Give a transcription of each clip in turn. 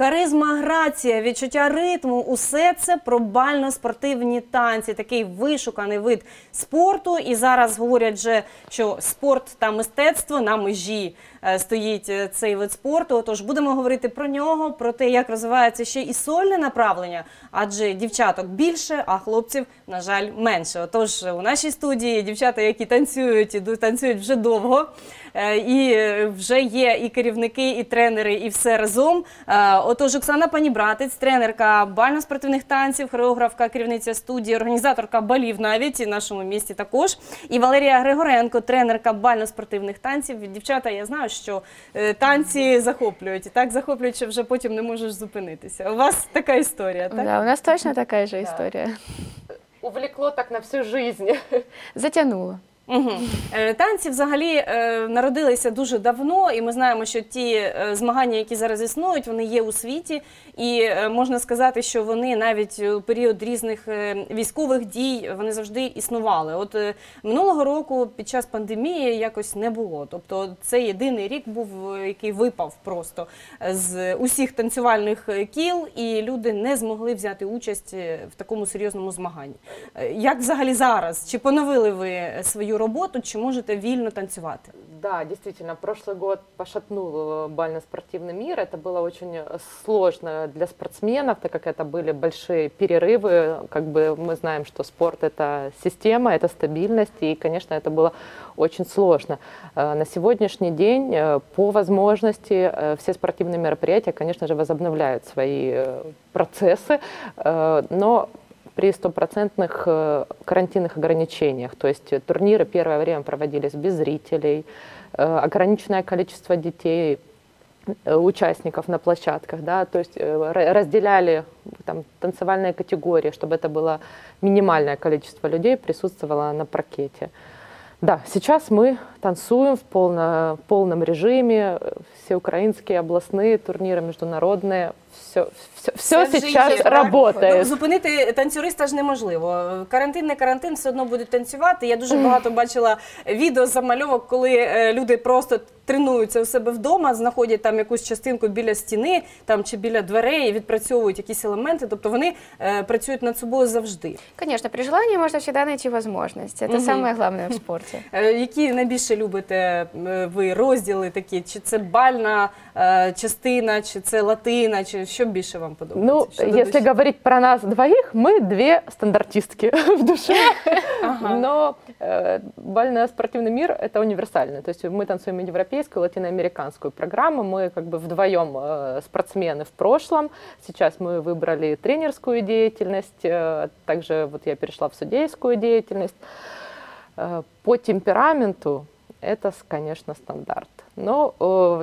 Харизма, грація, відчуття ритму – усе це про бально-спортивні танці. Такий вишуканий вид спорту. І зараз говорять же, що спорт та мистецтво на межі стоїть цей вид спорту. Отож, будемо говорити про нього, про те, як розвивається ще і сольне направлення. Адже дівчаток більше, а хлопців, на жаль, менше. Отож, у нашій студії дівчата, які танцюють вже довго. І вже є і керівники, і тренери, і все разом. Отож, Оксана Панібратець, тренерка бально-спортивних танців, хореографка, керівниця студії, організаторка балів навіть, і в нашому місті також. І Валерія Григоренко, тренерка бально-спортивних танців. Дівчата, я знаю, що танці захоплюють. І так захоплюють, що вже потім не можеш зупинитися. У вас така історія, так? Да, у нас точно така ж історія. Увлекло так на всю життя. Затягнуло. Танці взагалі народилися дуже давно, і ми знаємо, що ті змагання, які зараз існують, вони є у світі, і можна сказати, що вони навіть у період різних військових дій, вони завжди існували. От минулого року під час пандемії якось не було, тобто це єдиний рік був, який випав просто з усіх танцювальних кіл, і люди не змогли взяти участь в такому серйозному змаганні. Як взагалі зараз? Чи поновили ви свою работу, чи можете вольно танцевать? Да, действительно, прошлый год пошатнул бально-спортивный мир. Это было очень сложно для спортсменов, так как это были большие перерывы. Как бы мы знаем, что спорт – это система, это стабильность, и, конечно, это было очень сложно. На сегодняшний день, по возможности, все спортивные мероприятия, конечно же, возобновляют свои процессы, но при стопроцентных карантинных ограничениях. То есть турниры первое время проводились без зрителей, ограниченное количество детей, участников на площадках, да, то есть разделяли там танцевальные категории, чтобы это было минимальное количество людей присутствовало на паркете. Да, сейчас мы танцуем в полном режиме, все украинские областные турниры, международные, все сейчас работает. Зупинити танцюриста ж неможливо. Карантин, не карантин, все одно будуть танцювати. Я дуже багато бачила відео замальовок, коли люди просто тренуються у себе вдома, знаходять там якусь частинку біля стіни чи біля дверей і відпрацьовують якісь елементи. Тобто вони працюють над собою завжди. Звісно, при бажанні можна завжди знайти можливість. Це найголовніше в спорті. Які найбільше любите ви розділи такі? Чи це бальна частина, чи це латина, чи що більше вам подобається? Ну, если говорить про нас двоих, мы две стандартистки в душе. Но бально-спортивный мир – это универсально. То есть мы танцуем европейскую, латиноамериканскую программу. Мы как бы вдвоем спортсмены в прошлом. Сейчас мы выбрали тренерскую деятельность. Также вот я перешла в судейскую деятельность. По темпераменту это, конечно, стандарт. Но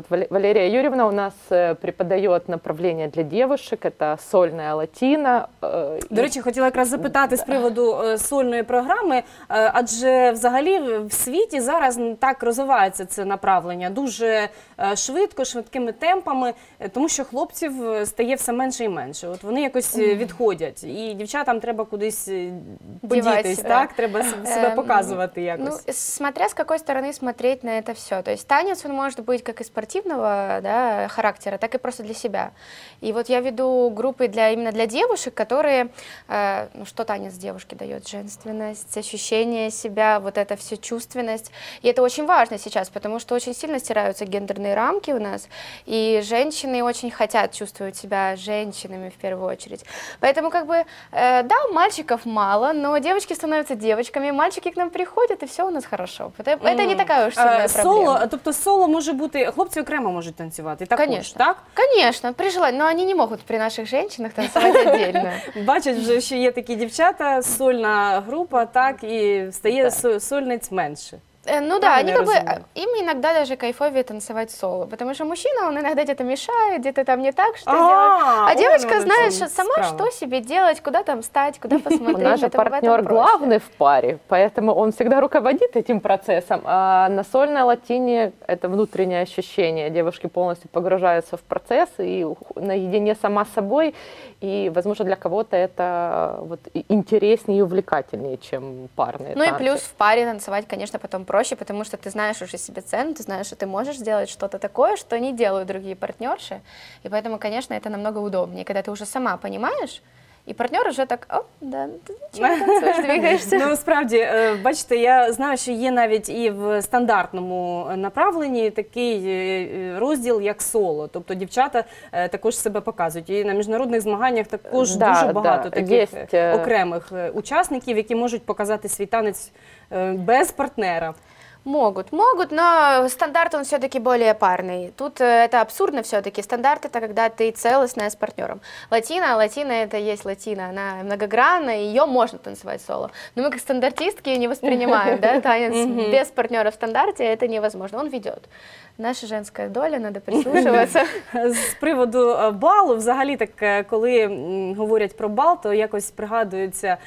Валерия Юрьевна у нас преподает направление для девушек, это сольная латина. До речі, хотіла якраз запитати з приводу сольної програми, адже взагалі в світі зараз так розвивається це направлення, дуже швидко, швидкими темпами, тому що хлопців стає все менше і менше. От вони якось відходять, і дівчатам треба кудись подітись, так? Треба себе показувати якось. Ну, смотря з якої сторони смотреть на це все. Тобто танець, он может быть как и спортивного, да, характера, так и просто для себя. И вот я веду группы именно для девушек, которые, ну, что танец девушке дает? Женственность, ощущение себя, вот это все чувственность. И это очень важно сейчас, потому что очень сильно стираются гендерные рамки у нас, и женщины очень хотят чувствовать себя женщинами в первую очередь. Поэтому как бы, да, мальчиков мало, но девочки становятся девочками, мальчики к нам приходят, и все у нас хорошо. Это не такая уж сильная проблема. Соло може бути, хлопці окремо можуть танцювати, також, так? Звісно, при желанні, але вони не можуть при наших жінках танцювати окремо. Бачать вже, що є такі дівчата, сольна група, так, і стає сольниць менше. Ну да, они как бы, им иногда даже кайфовее танцевать соло, потому что мужчина, он иногда где-то мешает, где-то там не так, что делать. А девочка знает сама, что себе делать, куда там встать, куда посмотреть. У нас же партнер главный в паре, поэтому он всегда руководит этим процессом. А на сольной латине это внутреннее ощущение. Девушки полностью погружаются в процесс и наедине сама с собой. И, возможно, для кого-то это вот интереснее и увлекательнее, чем парные танцы. Ну и плюс в паре танцевать, конечно, потом просто проще, потому что ты знаешь уже себе цену, ты знаешь, что ты можешь сделать что-то такое, что не делают другие партнерши. И поэтому, конечно, это намного удобнее, когда ты уже сама понимаешь, і партнер вже так, о, да, ти нічого танцюєш, двигаєшся. Ну, справді, бачите, я знаю, що є навіть і в стандартному направленні такий розділ, як соло. Тобто дівчата також себе показують. І на міжнародних змаганнях також дуже багато таких окремих учасників, які можуть показати свій танець без партнера. Могут, могут, но стандарт он все-таки более парный. Тут это абсурдно все-таки. Стандарт — это когда ты целостная с партнером. Латина — это есть латина. Она многогранна, ее можно танцевать соло. Но мы как стандартистки не воспринимаем, да, танец без партнера в стандарте — это невозможно. Он ведет. Наша женська доля, треба прислухатися. З приводу балу, взагалі, так, коли говорять про бал, то якось пригадується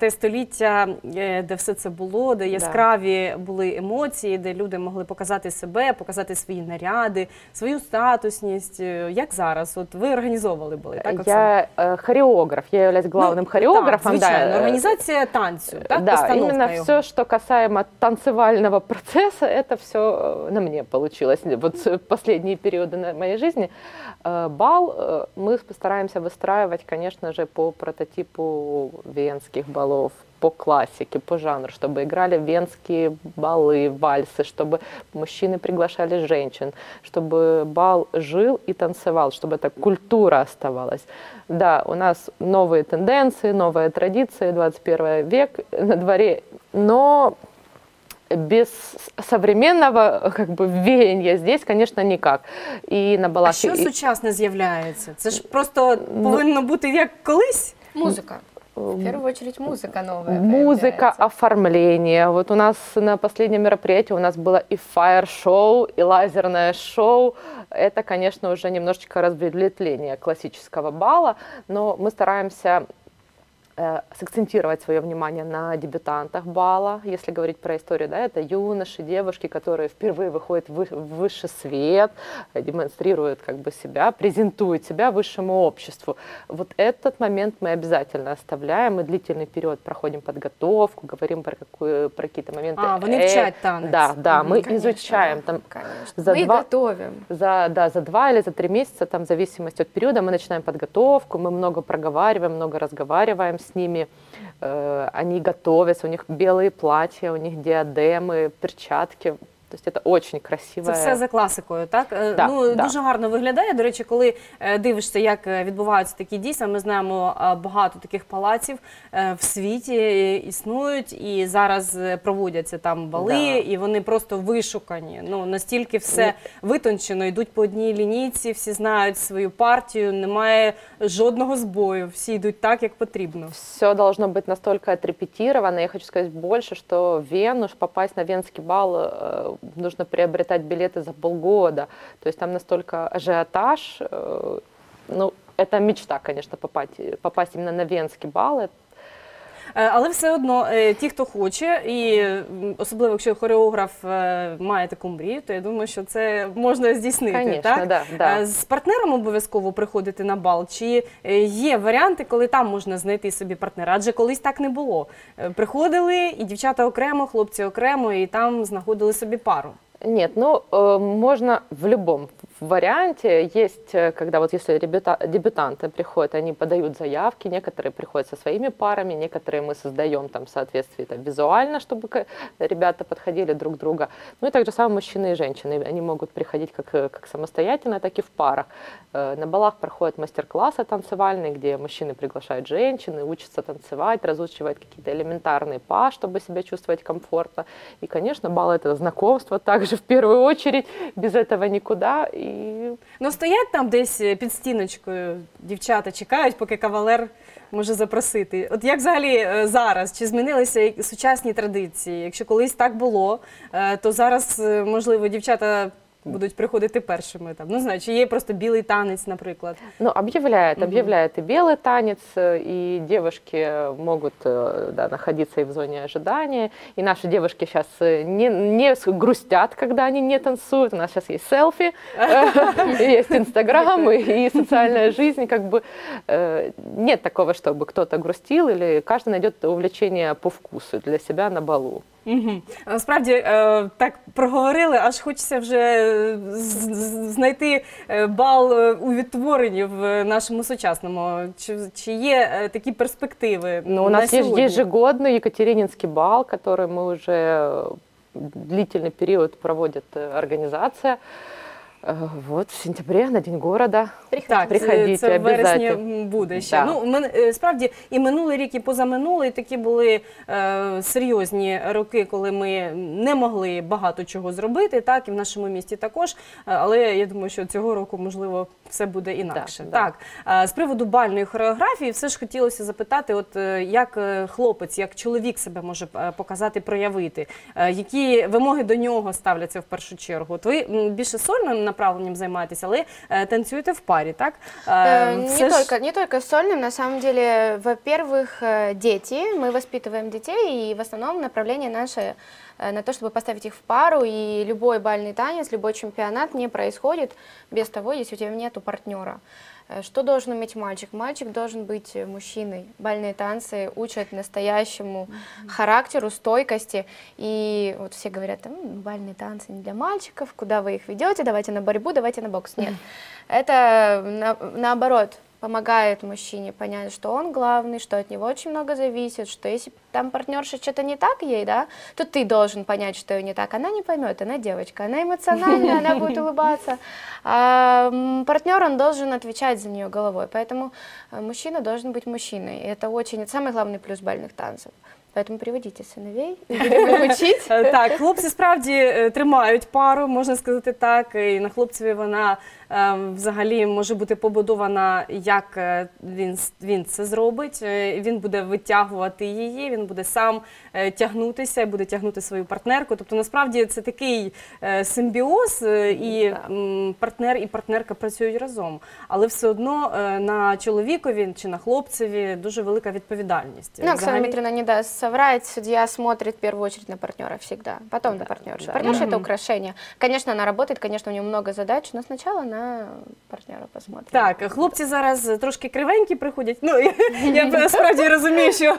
те століття, де все це було, де яскраві були емоції, де люди могли показати себе, показати свої наряди, свою статусність. Як зараз? От ви організовували були, так, Оксана? Я хореограф, я являюсь главним хореографом. Так, звичайно, організація танцю, так, постановка його. Так, іменно все, що касаємо танцювального процесу, це все на мені вийшло. Вот в последние периоды моей жизни бал мы постараемся выстраивать, конечно же, по прототипу венских балов, по классике, по жанру, чтобы играли венские балы, вальсы, чтобы мужчины приглашали женщин, чтобы бал жил и танцевал, чтобы эта культура оставалась. Да, у нас новые тенденции, новые традиции, 21 век на дворе, но... без современного, как бы, веяния здесь, конечно, никак. І на балах... А що сучасне з'являється? Це ж просто повинно бути як колись? Музика. В первую очередь музыка новая. Музыка, оформление. Вот у нас на последнем мероприятии у нас было и фаер-шоу, и лазерное шоу. Это, конечно, уже немножечко разветвление классического бала, но мы стараемся... сакцентировать свое внимание на дебютантах бала, если говорить про историю, да, это юноши, девушки, которые впервые выходят в высший свет, демонстрируют, как бы, себя, презентуют себя высшему обществу. Вот этот момент мы обязательно оставляем, мы длительный период проходим подготовку, говорим про какие-то моменты. А, вы изучаете танец. Да, да, мы изучаем. Там, мы готовим. За 2 или за 3 месяца, там, в зависимости от периода, мы начинаем подготовку, мы много проговариваем, много разговариваем с ними, они готовятся, у них белые платья, у них диадемы, перчатки. Тобто це дуже красиво. Це все за класикою, так? Ну, дуже гарно виглядає. До речі, коли дивишся, як відбуваються такі дійства, ми знаємо, багато таких палаців в світі існують, і зараз проводяться там бали, і вони просто вишукані. Ну, настільки все витончено, йдуть по одній лінійці, всі знають свою партію, немає жодного збою, всі йдуть так, як потрібно. Все должно бути настільки отрепетировано. Я хочу сказати більше, що Вену, попасть на венський бал – нужно приобретать билеты за полгода. То есть там настолько ажиотаж. Ну, это мечта, конечно, попасть именно на венский бал. Але все одно, ті, хто хоче, і особливо, якщо хореограф має таку мрію, то я думаю, що це можна здійснити, так? З партнером обов'язково приходити на бал? Чи є варіанти, коли там можна знайти собі партнера? Адже колись так не було. Приходили і дівчата окремо, хлопці окремо, і там знаходили собі пару. Нет, ну, можно в любом варианте. Есть, когда вот если дебютанты приходят, они подают заявки, некоторые приходят со своими парами, некоторые мы создаем там соответствие там, визуально, чтобы ребята подходили друг к другу. Ну и так же самое мужчины и женщины, они могут приходить как самостоятельно, так и в парах. На балах проходят мастер-классы танцевальные, где мужчины приглашают женщин, учатся танцевать, разучивают какие-то элементарные па, чтобы себя чувствовать комфортно. И, конечно, бал — это знакомство также. В первую очередь, без этого никуда. Ну, стоять там десь під стіночкою, дівчата чекають, поки кавалер може запросити. От як взагалі зараз? Чи змінилися сучасні традиції? Якщо колись так було, то зараз, можливо, дівчата будуть приходити першими. Ну, знаю, чи є просто білий танець, наприклад? Ну, об'являють і білий танець, і дівчатки можуть знаходитися і в зоні очікування. І наші дівчатки зараз не грустять, коли вони не танцюють. У нас зараз є селфі, є інстаграм, і соціальна життя. Нет такого, щоб хтось грустив, або кожен знайде увлечення по вкусу для себе на балу. Насправді, так проговорили, аж хочеться вже знайти бал у відтворенні в нашому сучасному. Чи є такі перспективи? У нас є ежегодний катерининський бал, який ми вже длительний період проводить організація. Вот, в сентябре на День города приходите, це в вересні буде ще. Ну, справді, і минулий рік, і позаминулий такі були серйозні роки, коли ми не могли багато чого зробити, так, і в нашому місті також, але я думаю, що цього року, можливо, все буде інакше. Так, з приводу бальної хореографії все ж хотілося запитати, от як хлопець, як чоловік себе може показати, проявити, які вимоги до нього ставляться в першу чергу? От ви більше сольним направлением занимаетесь, але танцуете в паре, так? Не только сольным, на самом деле, во-первых, дети, мы воспитываем детей, и в основном направление наше на то, чтобы поставить их в пару, и любой бальный танец, любой чемпионат не происходит без того, если у тебя нету партнера. Что должен уметь мальчик? Мальчик должен быть мужчиной. Бальные танцы учат настоящему характеру, стойкости. И вот все говорят, бальные танцы не для мальчиков, куда вы их ведете, давайте на борьбу, давайте на бокс. Нет, это наоборот помогает мужчине понять, что он главный, что от него очень много зависит, что если там партнерша что-то не так ей, да, то ты должен понять, что ее не так. Она не поймет, она девочка, она эмоциональная, она будет улыбаться. А партнер, он должен отвечать за нее головой, поэтому мужчина должен быть мужчиной. И это очень, это самый главный плюс бальных танцев. Тому приводіть синовей, будемо вчити. Так, хлопці справді тримають пару, можна сказати так, і на хлопцеві вона взагалі може бути побудована, як він це зробить. Він буде витягувати її, він буде сам тягнутися, буде тягнути свою партнерку. Тобто, насправді, це такий симбіоз, і партнер, і партнерка працюють разом. Але все одно на чоловікові чи на хлопцеві дуже велика відповідальність. Оксана Панібратець не дасть соврать, судья смотрит в первую очередь на партнера всегда, потом на партнершу. Партнерша – это украшение. Конечно, она работает, конечно, у нее много задач, но сначала на партнера посмотрит. Так, хлопці зараз трошки кривенькі приходять. Ну, я справді розумію, що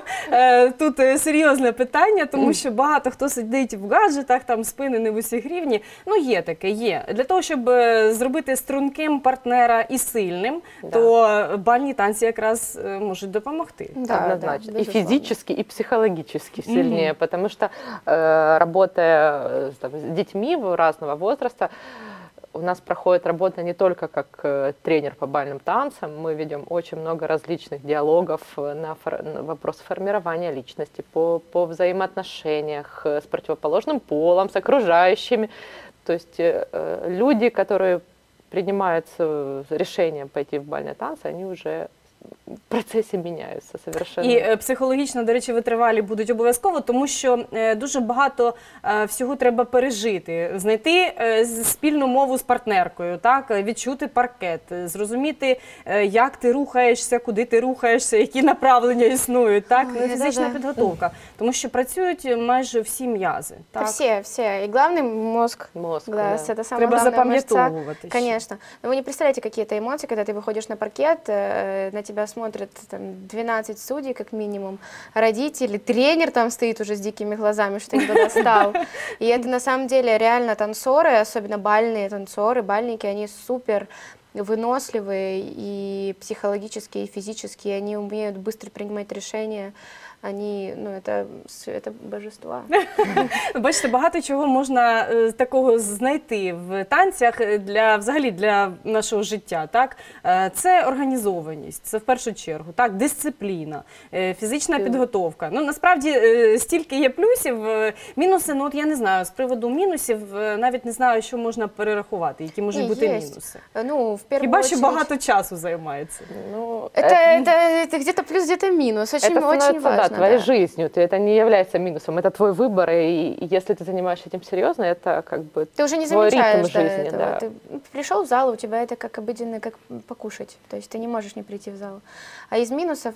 тут серйозне питання, тому що багато хто сидить в гаджетах, там спини не в усіх рівні. Ну, є таке, є. Для того, щоб зробити струнким партнера і сильним, то бальні танці якраз можуть допомогти. Однозначно. І фізично, і психологічно. Психологически сильнее, потому что работая с детьми разного возраста, у нас проходит работа не только как тренер по бальным танцам, мы ведем очень много различных диалогов на вопрос формирования личности, по взаимоотношениях с противоположным полом, с окружающими. То есть люди, которые принимают решение пойти в бальные танцы, они уже процеси міняються совершенно. І психологічно, до речі, витривалі будуть обов'язково, тому що дуже багато всього треба пережити. Знайти спільну мову з партнеркою, відчути паркет, зрозуміти, як ти рухаєшся, куди ти рухаєшся, які направлення існують. Фізична підготовка, тому що працюють майже всі м'язи. Всі. І головне – мозок. Треба запам'ятовувати. Звісно. Ви не представляєте, які це емоції, коли ти виходиш на паркет, на тебя смотрят там 12 судей, как минимум, родители, тренер там стоит уже с дикими глазами, что их достал. И это на самом деле реально танцоры, особенно бальные танцоры, бальники, они супер выносливые и психологически, и физически, они умеют быстро принимать решения. Ані, це божества. Бачите, багато чого можна такого знайти в танцях взагалі для нашого життя. Це організованість, це в першу чергу, дисципліна, фізична підготовка. Насправді, стільки є плюсів, мінуси, ну от я не знаю, з приводу мінусів навіть не знаю, що можна перерахувати, які можуть бути мінуси. Хіба що багато часу займається. Це десь плюс, десь мінус, дуже важливо. Твоей жизнью, это не является минусом, это твой выбор, и если ты занимаешься этим серьезно, это как бы ты уже не замечаешь жизни, да. Ты пришел в зал, у тебя это как обыденно, как покушать, то есть ты не можешь не прийти в зал. А из минусов,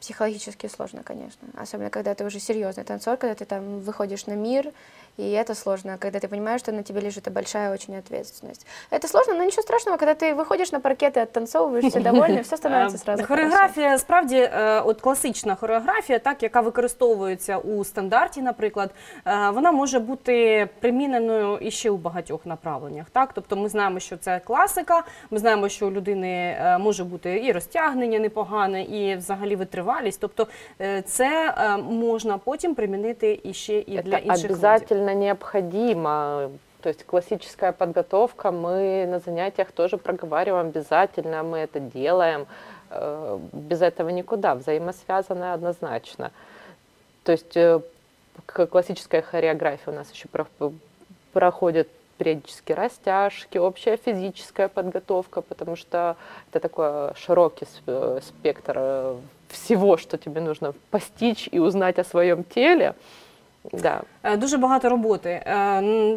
психологически сложно, конечно, особенно когда ты уже серьезный танцор, когда ты там выходишь на мир И это сложно, когда ты понимаешь, что на тебе лежит большая очень ответственность. Это сложно, но ничего страшного, когда ты выходишь на паркет и оттанцовываешься довольны, все становится сразу хореографія, справді, от класична хореографія, так, яка використовується у стандарті, наприклад, вона може бути приміненою іще у багатьох направленнях. Так? Тобто ми знаємо, що це класика, ми знаємо, що у людини може бути і розтягнення непогане, і взагалі витривалість. Тобто це можна потім примінити іще і для інших видів. Необходимо. То есть классическая подготовка, мы на занятиях тоже проговариваем обязательно, мы это делаем. Без этого никуда, взаимосвязано однозначно. То есть к классической хореографии у нас еще проходят периодически растяжки, общая физическая подготовка, потому что это такой широкий спектр всего, что тебе нужно постичь и узнать о своем теле. Да. Дуже багато роботи.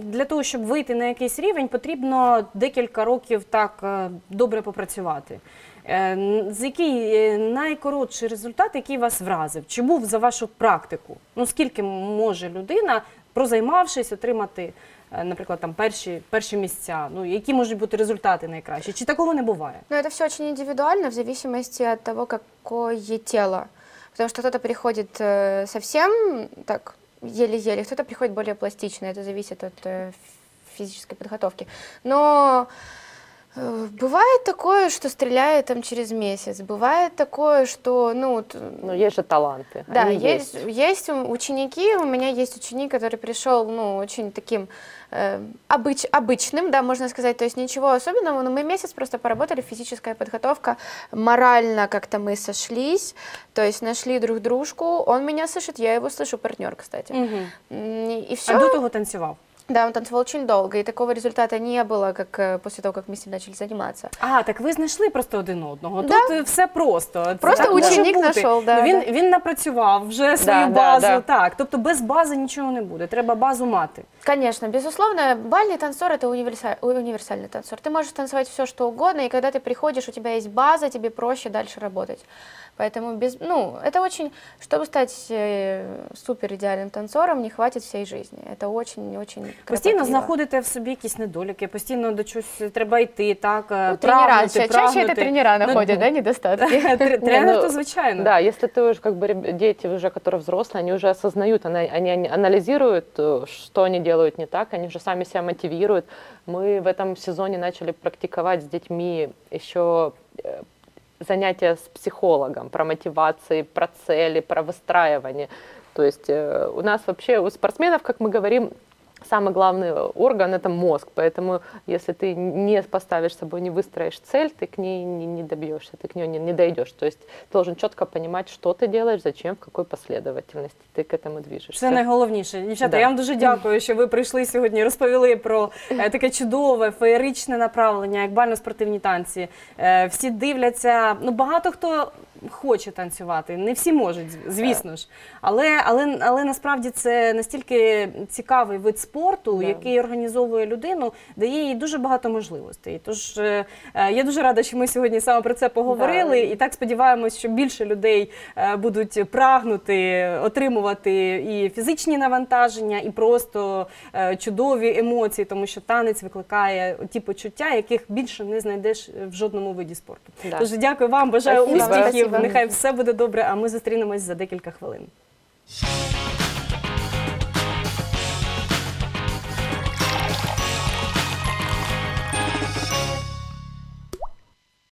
Для того, щоб вийти на якийсь рівень, потрібно декілька років так добре попрацювати. Який найкоротший результат, який вас вразив? Чи був за вашу практику? Ну, скільки може людина, прозаймавшись, отримати, например, там перші місця, ну, які можуть бути результати найкращі? Чи такого не буває? Ну, это все очень индивидуально, в зависимости от того, какое тело. Потому что кто-то приходит совсем так еле-еле, кто-то приходит более пластично, это зависит от физической подготовки. Но бывает такое, что стреляет там через месяц, бывает такое, что... Ну, но есть же таланты. Да, есть ученики, у меня есть ученик, который пришел, ну, очень таким обычным, да, можно сказать, то есть ничего особенного, но мы месяц просто поработали, физическая подготовка, морально как-то мы сошлись, то есть нашли друг дружку, он меня слышит, я его слышу, партнер, кстати. Угу. И все. А до того танцевал? Да, он танцевал очень долго, и такого результата не было, как после того, как мы с ним начали заниматься. А, так вы нашли просто один одного. Да. Тут все просто. Просто так ученик нашел, да. Він напрацював вже свою базу, так. Тобто без бази нічого не буде, треба базу мати. Конечно, безусловно, бальный танцор – это универсальный танцор. Ты можешь танцевать все, что угодно, и когда ты приходишь, у тебя есть база, тебе проще дальше работать. Поэтому, это очень, чтобы стать супер идеальным танцором, не хватит всей жизни. Это очень-очень кропотливо. Постійно знаходите в собі якісь недоліки, постійно до чогось треба йти, так, прагнути. Чаще це тренера находять, да, недостатки? Тренер, то звичайно. Да, якщо ти вже, как бы, дети, уже, которые взрослые, они уже осознают, они анализируют, что они делают не так, они уже сами себя мотивируют. Мы в этом сезоне начали практиковать с детьми еще занятия с психологом про мотивации, про цели, про выстраивание. То есть у нас вообще, у спортсменов, как мы говорим, самый главный орган – это мозг. Поэтому если ты не поставишь собой, не выстроишь цель, ты к ней не добьешься, ты к ней не дойдешь. То есть ты должен четко понимать, что ты делаешь, зачем, в какой последовательности ты к этому движешься. Це найголовніше. Дівчата, я вам дуже дякую, що ви прийшли сьогодні, розповіли про таке чудове, феєричне направлення, як бально-спортивні танці. Всі дивляться, ну багато хто хоче танцювати, не всі можуть, звісно ж. Але насправді це настільки цікавий вид спорту, який організовує людину, дає їй дуже багато можливостей. Тож я дуже рада, що ми сьогодні саме про це поговорили, і так сподіваємось, що більше людей будуть прагнути отримувати і фізичні навантаження, і просто чудові емоції, тому що танець викликає ті почуття, яких більше не знайдеш в жодному виді спорту. Тож дякую вам, бажаю успіхів, нехай все буде добре, а ми зустрінемось за декілька хвилин.